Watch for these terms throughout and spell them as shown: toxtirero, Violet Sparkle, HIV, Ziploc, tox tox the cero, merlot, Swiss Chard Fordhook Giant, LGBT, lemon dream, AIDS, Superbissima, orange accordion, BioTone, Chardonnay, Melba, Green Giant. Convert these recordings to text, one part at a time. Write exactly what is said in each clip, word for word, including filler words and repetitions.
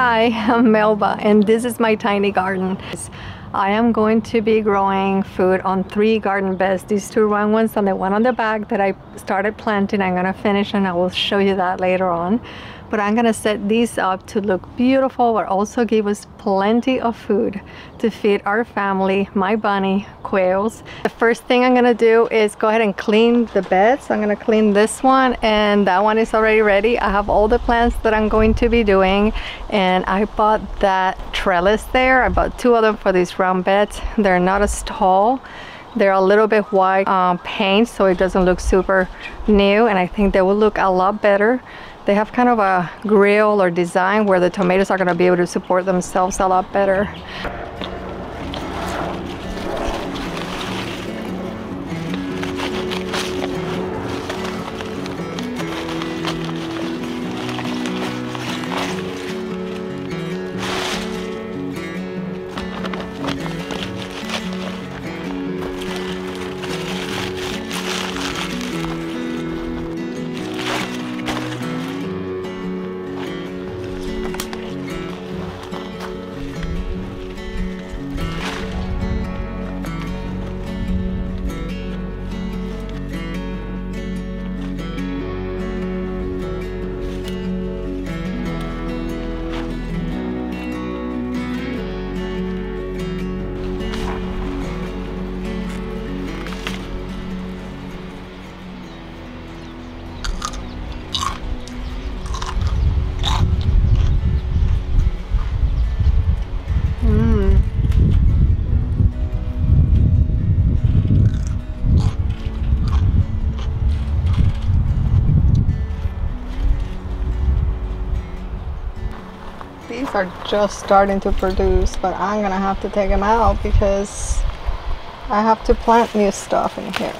Hi, I'm Melba and this is my tiny garden. I am going to be growing food on three garden beds, these two round ones and the one on the back that I started planting. I'm gonna finish and I will show you that later on. But I'm gonna set these up to look beautiful, but also give us plenty of food to feed our family, my bunny, quails. The first thing I'm gonna do is go ahead and clean the beds. So I'm gonna clean this one and that one is already ready. I have all the plants that I'm going to be doing and I bought that trellis there. I bought two of them for these round beds. They're not as tall. They're a little bit white um, paint, so it doesn't look super new, and I think they will look a lot better. They have kind of a grill or design where the tomatoes are going to be able to support themselves a lot better. Are just starting to produce, but I'm gonna have to take them out because I have to plant new stuff in here.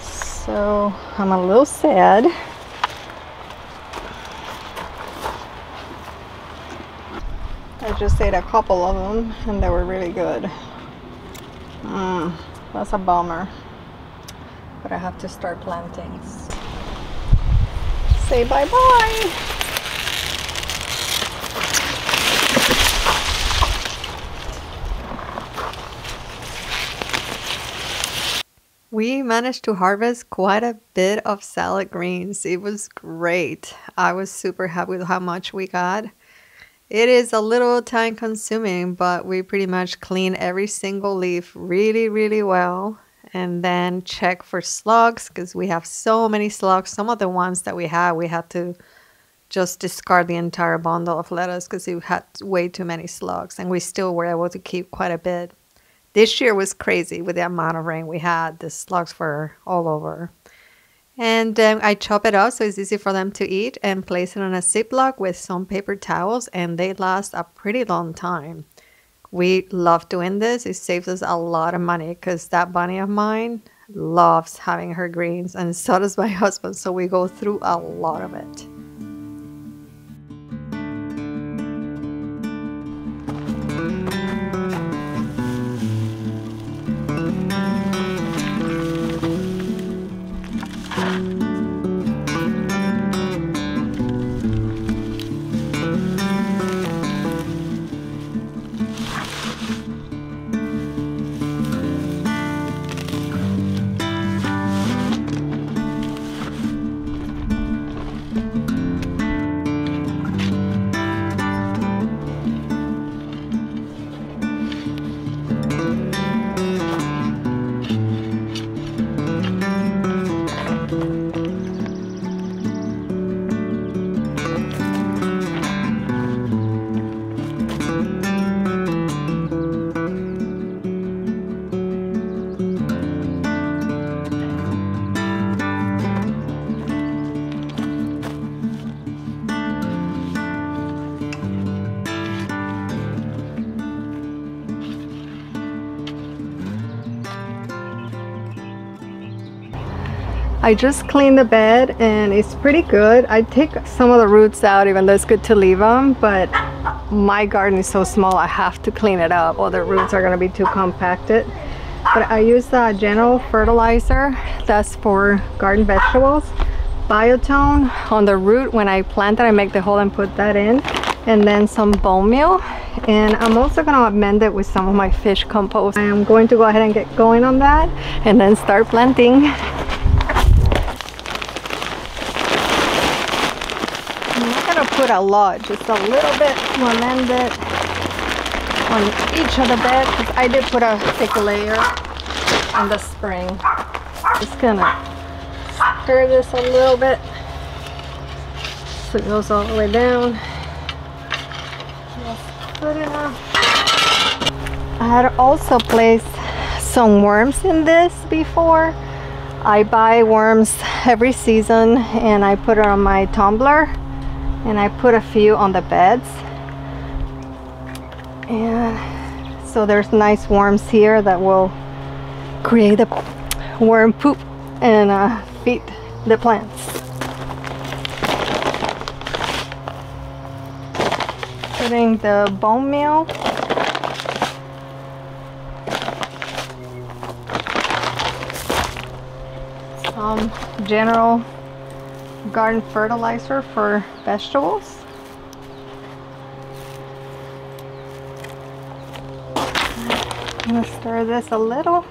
So I'm a little sad. I just ate a couple of them and they were really good. Mm, that's a bummer, but I have to start planting. Say bye bye. We managed to harvest quite a bit of salad greens. It was great. I was super happy with how much we got. It is a little time consuming, but we pretty much clean every single leaf really, really well. And then check for slugs because we have so many slugs. Some of the ones that we had, we had to just discard the entire bundle of lettuce because it had way too many slugs. And we still were able to keep quite a bit. This year was crazy with the amount of rain we had. The slugs were all over. And um, I chop it up so it's easy for them to eat and place it on a Ziploc with some paper towels, and they last a pretty long time. We love doing this. It saves us a lot of money because that bunny of mine loves having her greens, and so does my husband, so we go through a lot of it. I just cleaned the bed and it's pretty good. I take some of the roots out even though it's good to leave them, but my garden is so small I have to clean it up or the roots are going to be too compacted. But I use a general fertilizer that's for garden vegetables, BioTone on the root when I plant it. I make the hole and put that in, and then some bone meal, and I'm also gonna amend it with some of my fish compost. I am going to go ahead and get going on that and then start planting. I'm not gonna put a lot, just a little bit to amend it on each of the beds, because I did put a thick layer in the spring. Just gonna stir this a little bit so it goes all the way down. That's good enough. I had also placed some worms in this before. I buy worms every season and I put it on my tumbler, and I put a few on the beds, and so there's nice worms here that will create a worm poop and uh, feed the plants. Putting the bone meal. Some general garden fertilizer for vegetables. I'm going to stir this a little.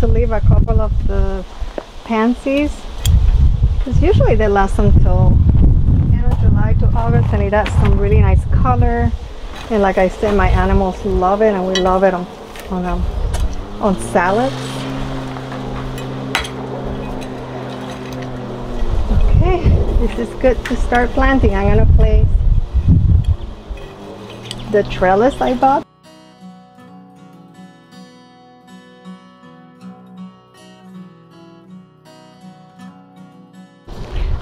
To leave a couple of the pansies, because usually they last until end of July to August, and it adds some really nice color. And like I said, my animals love it, and we love it on on, um, on salads. Okay, this is good to start planting. I'm gonna place the trellis I bought.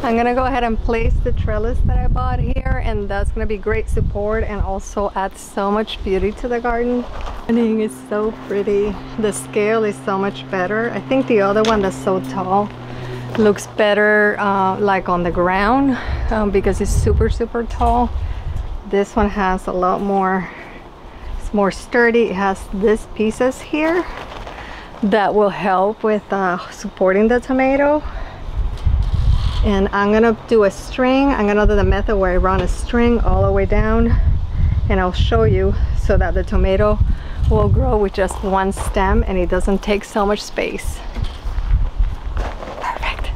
I'm gonna go ahead and place the trellis that I bought here, and that's gonna be great support and also add so much beauty to the garden. It is so pretty. The scale is so much better. I think the other one that's so tall looks better uh, like on the ground um, because it's super super tall. This one has a lot more, it's more sturdy. It has these pieces here that will help with uh, supporting the tomato. And I'm gonna do a string. I'm gonna do the method where I run a string all the way down, and I'll show you, so that the tomato will grow with just one stem and it doesn't take so much space. Perfect.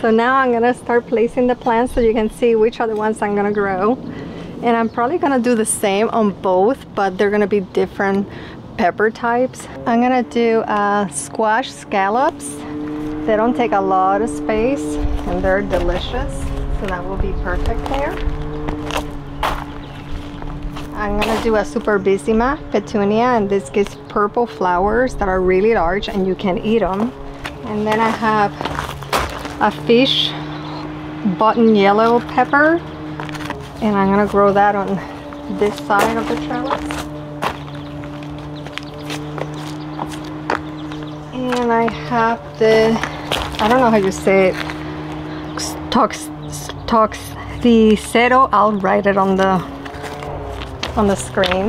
So now I'm gonna start placing the plants so you can see which are the ones I'm gonna grow. And I'm probably gonna do the same on both, but they're gonna be different pepper types. I'm gonna do uh, squash scallops. They don't take a lot of space and they're delicious, so that will be perfect there. I'm gonna do a Superbissima petunia, and this gives purple flowers that are really large and you can eat them. And then I have a fish button yellow pepper, and I'm gonna grow that on this side of the trellis. And I have the, I don't know how you say it, tox tox the cero. I'll write it on the on the screen.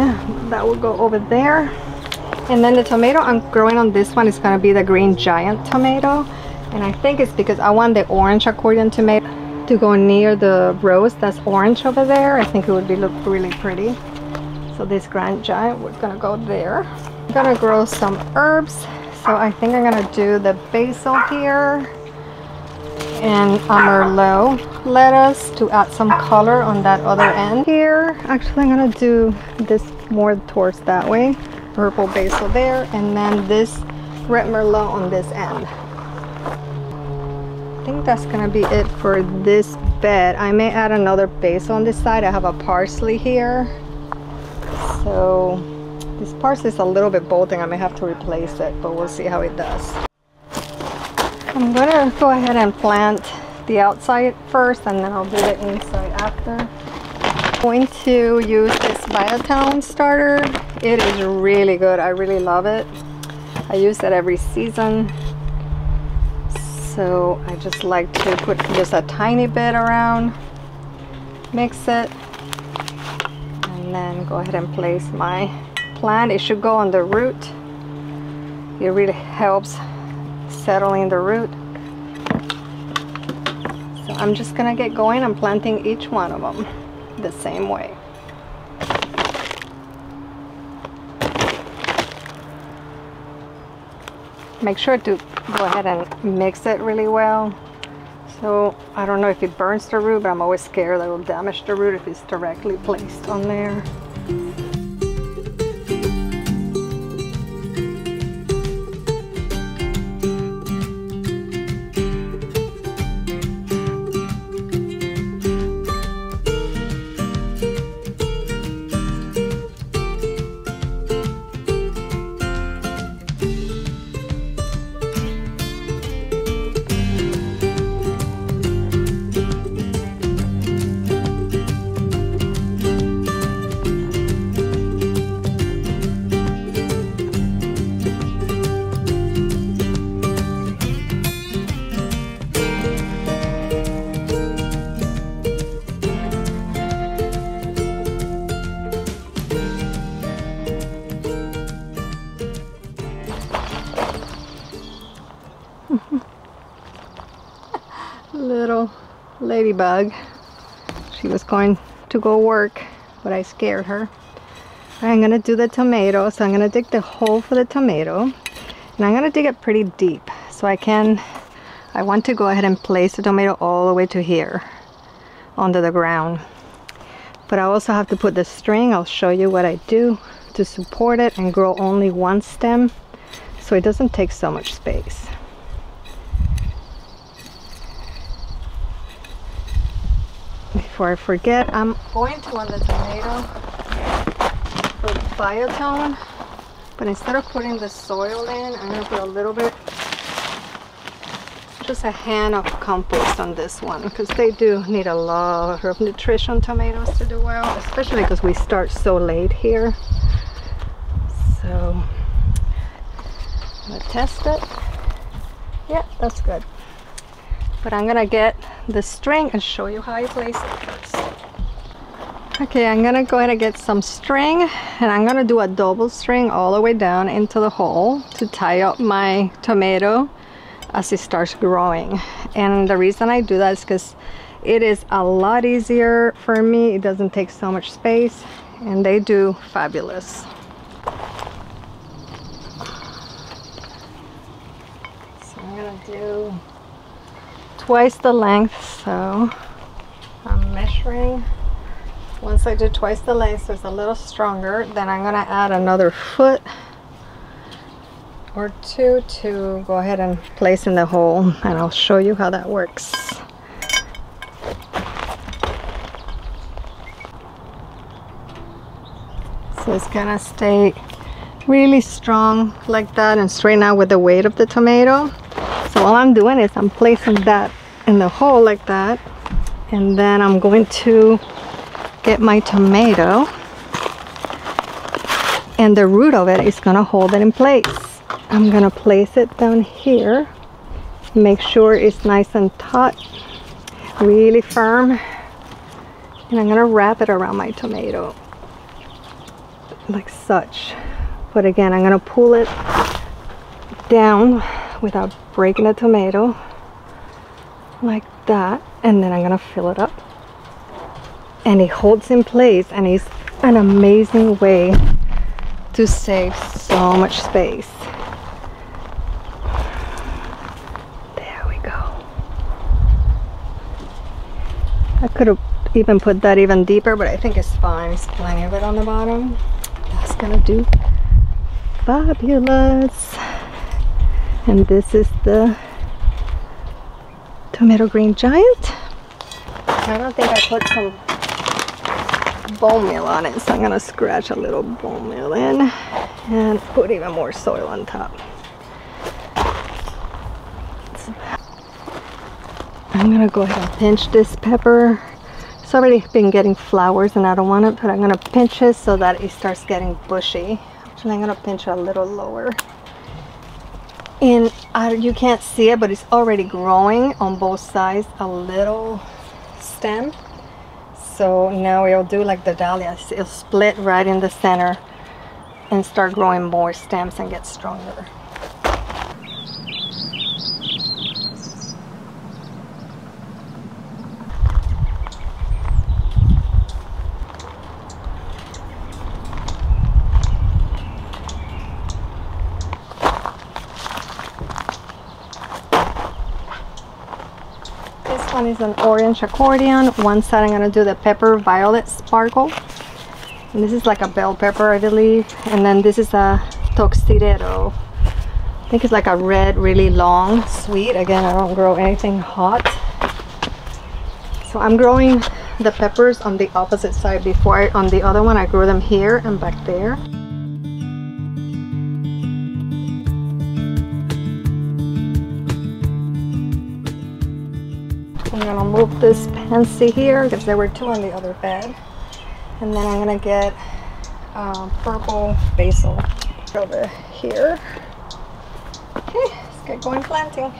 That will go over there. And then the tomato I'm growing on this one is gonna be the Green Giant tomato, and I think it's because I want the orange accordion tomato to go near the rose that's orange over there. I think it would be look really pretty. So this Grand Giant, we're gonna go there. I'm gonna grow some herbs. So I think I'm gonna do the basil here and a merlot lettuce to add some color on that other end here. Actually, I'm gonna do this more towards that way. Purple basil there, and then this red merlot on this end. I think that's gonna be it for this bed. I may add another basil on this side. I have a parsley here, so this parsley is a little bit bolting. I may have to replace it, but we'll see how it does. I'm gonna go ahead and plant the outside first, and then I'll do the inside after. I'm going to use this BioTone starter. It is really good. I really love it. I use that every season, so I just like to put just a tiny bit around, mix it, and then go ahead and place my plant. It should go on the root. It really helps settling the root. So I'm just gonna get going. I'm planting each one of them the same way. Make sure to go ahead and mix it really well. So I don't know if it burns the root, but I'm always scared that it will damage the root if it's directly placed on there. Little ladybug, she was going to go work, but I scared her. I'm gonna do the tomato, so I'm gonna dig the hole for the tomato, and I'm gonna dig it pretty deep, so I can I want to go ahead and place the tomato all the way to here under the ground. But I also have to put the string. I'll show you what I do to support it and grow only one stem, so it doesn't take so much space. Before I forget, I'm going to on the tomato with BioTone, but instead of putting the soil in, I'm going to put a little bit, just a hand of compost on this one, because they do need a lot of nutrition, tomatoes, to do well, especially because we start so late here. So I'm going to test it. Yeah, that's good. But I'm gonna get the string and show you how I place it first. Okay, I'm gonna go ahead and get some string, and I'm gonna do a double string all the way down into the hole to tie up my tomato as it starts growing. And the reason I do that is because it is a lot easier for me. It doesn't take so much space, and they do fabulous. So I'm gonna do twice the length, so I'm measuring. Once I do twice the length, so it's a little stronger, then I'm gonna add another foot or two to go ahead and place in the hole, and I'll show you how that works. So it's gonna stay really strong like that and straighten out with the weight of the tomato. So all I'm doing is I'm placing that in the hole like that, and then I'm going to get my tomato, and the root of it is going to hold it in place. I'm going to place it down here, make sure it's nice and taut, really firm, and I'm going to wrap it around my tomato like such. But again, I'm going to pull it down without breaking the tomato like that, and then I'm gonna fill it up, and it holds in place, and it's an amazing way to save so much space. There we go. I could have even put that even deeper, but I think it's fine. There's plenty of it on the bottom. That's gonna do fabulous. And this is the tomato Green Giant. I don't think I put some bone meal on it, so I'm gonna scratch a little bone meal in and put even more soil on top. I'm gonna go ahead and pinch this pepper. It's already been getting flowers and I don't want it, but I'm gonna pinch it so that it starts getting bushy. Actually, I'm gonna pinch it a little lower. and uh, you can't see it, but it's already growing on both sides a little stem. So now it'll do like the dahlias, it'll split right in the center and start growing more stems and get stronger. One is an orange accordion. One side I'm going to do the pepper Violet Sparkle, and this is like a bell pepper I believe, and then this is a toxtirero. I think it's like a red, really long, sweet. Again, I don't grow anything hot, so I'm growing the peppers on the opposite side. Before I, on the other one I grew them here and back there. I'm gonna move this pansy here because there were two on the other bed, and then I'm gonna get uh, purple basil over here. Okay, let's get going planting.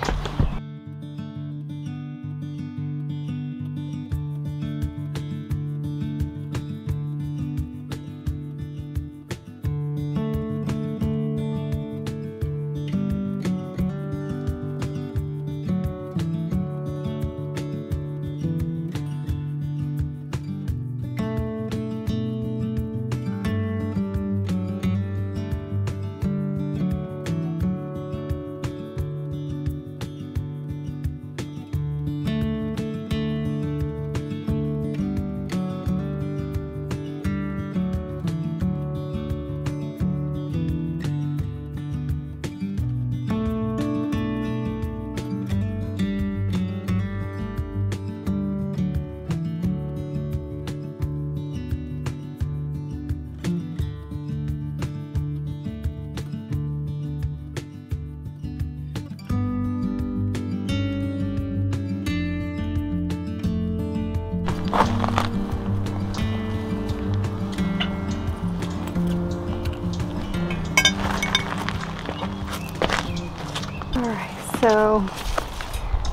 So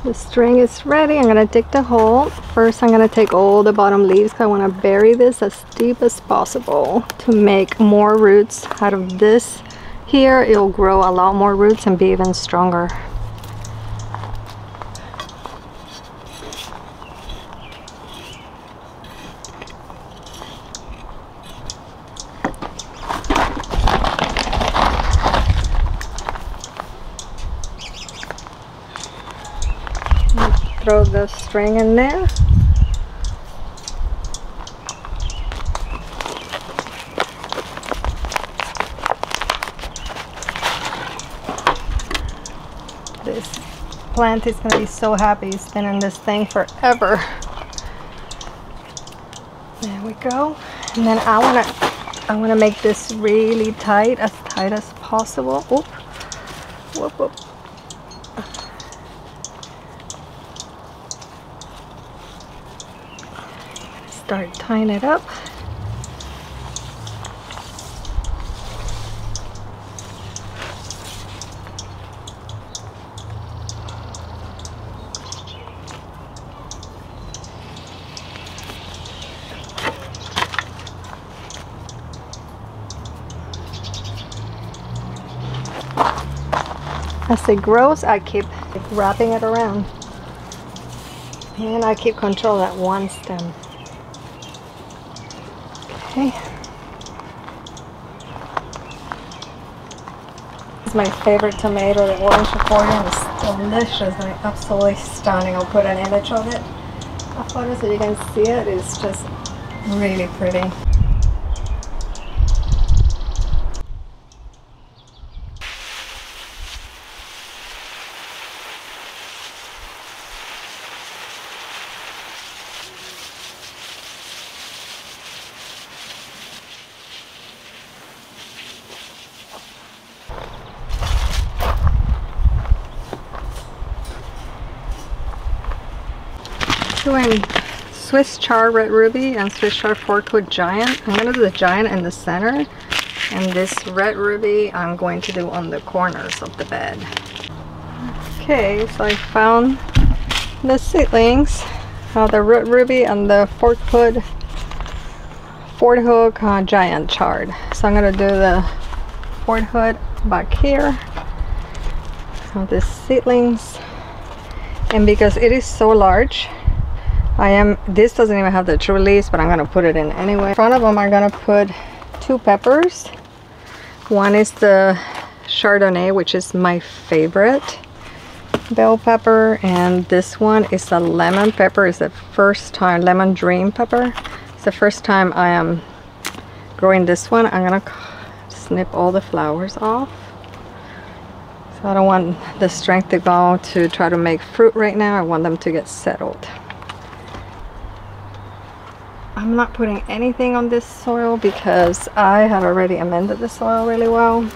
the string is ready. I'm gonna dig the hole. First I'm gonna take all the bottom leaves because I want to bury this as deep as possible to make more roots out of this. Here it'll grow a lot more roots and be even stronger. Throw the string in there. This plant is going to be so happy. It's been in this thing forever. There we go. And then I want to I want to make this really tight, as tight as possible. Oop. Whoop, whoop. Start tying it up. As it grows, I keep wrapping it around, and I keep control of that one stem. Okay. This is my favorite tomato, the orange accordion. It's delicious and absolutely stunning. I'll put an image of it, a photo, so you can see it. It's just really pretty. Doing Swiss Chard Red Ruby and Swiss Chard Fordhook Giant. I'm going to do the giant in the center, and this red ruby I'm going to do on the corners of the bed. Okay, so I found the seedlings, uh, the Red Ruby and the Fordhook Fordhook uh, Giant Chard. So I'm gonna do the Fordhook back here. So the seedlings, and because it is so large, I am. This doesn't even have the true leaves, but I'm gonna put it in anyway. In front of them, I'm gonna put two peppers. One is the Chardonnay, which is my favorite bell pepper, and this one is a lemon pepper. It's the first time, lemon dream pepper. It's the first time I am growing this one. I'm gonna snip all the flowers off, so I don't want the strength to go to try to make fruit right now. I want them to get settled. I'm not putting anything on this soil because I have already amended the soil really well.